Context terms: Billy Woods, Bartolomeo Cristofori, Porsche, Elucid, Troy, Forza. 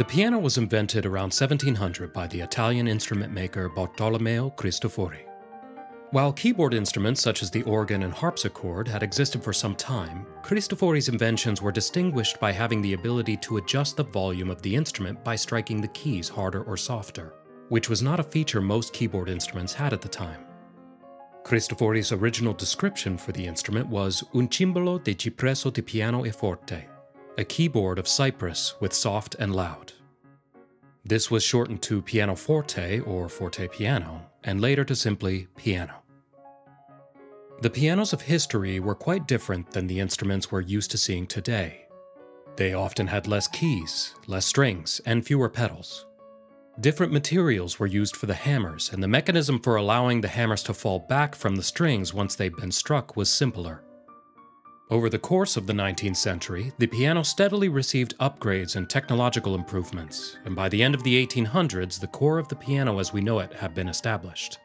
The piano was invented around 1700 by the Italian instrument maker Bartolomeo Cristofori. While keyboard instruments such as the organ and harpsichord had existed for some time, Cristofori's inventions were distinguished by having the ability to adjust the volume of the instrument by striking the keys harder or softer, which was not a feature most keyboard instruments had at the time. Cristofori's original description for the instrument was un cimbalo de cipresso di piano e forte, a keyboard of cypress with soft and loud. This was shortened to pianoforte or forte piano, and later to simply piano. The pianos of history were quite different than the instruments we're used to seeing today. They often had less keys, less strings, and fewer pedals. Different materials were used for the hammers, and the mechanism for allowing the hammers to fall back from the strings once they'd been struck was simpler. Over the course of the 19th century, the piano steadily received upgrades and technological improvements, and by the end of the 1800s, the core of the piano as we know it had been established.